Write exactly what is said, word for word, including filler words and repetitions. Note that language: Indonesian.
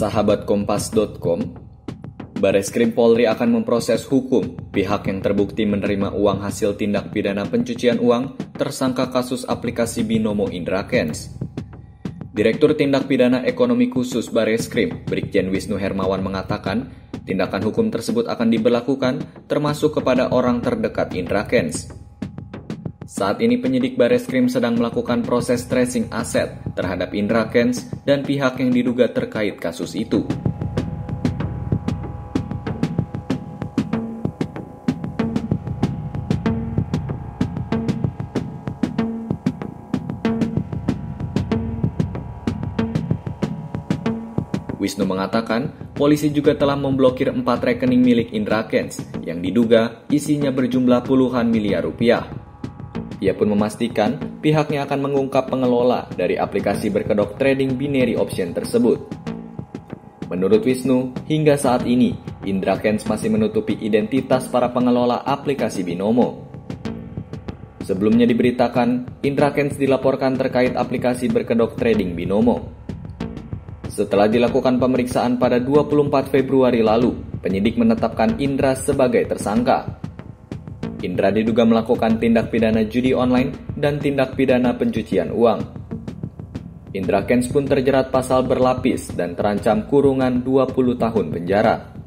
Sahabat Kompas dot com, Bareskrim Polri akan memproses hukum pihak yang terbukti menerima uang hasil tindak pidana pencucian uang tersangka kasus aplikasi Binomo Indra Kenz. Direktur Tindak Pidana Ekonomi Khusus Bareskrim, Brigjen Whisnu Hermawan mengatakan, tindakan hukum tersebut akan diberlakukan termasuk kepada orang terdekat Indra Kenz. Saat ini penyidik Bareskrim sedang melakukan proses tracing aset terhadap Indra Kenz dan pihak yang diduga terkait kasus itu. Whisnu mengatakan, polisi juga telah memblokir empat rekening milik Indra Kenz yang diduga isinya berjumlah puluhan miliar rupiah. Ia pun memastikan pihaknya akan mengungkap pengelola dari aplikasi berkedok trading binary option tersebut. Menurut Whisnu, hingga saat ini, Indra Kenz masih menutupi identitas para pengelola aplikasi Binomo. Sebelumnya diberitakan, Indra Kenz dilaporkan terkait aplikasi berkedok trading Binomo. Setelah dilakukan pemeriksaan pada dua puluh empat Februari lalu, penyidik menetapkan Indra sebagai tersangka. Indra diduga melakukan tindak pidana judi online dan tindak pidana pencucian uang. Indra Kenz pun terjerat pasal berlapis dan terancam kurungan dua puluh tahun penjara.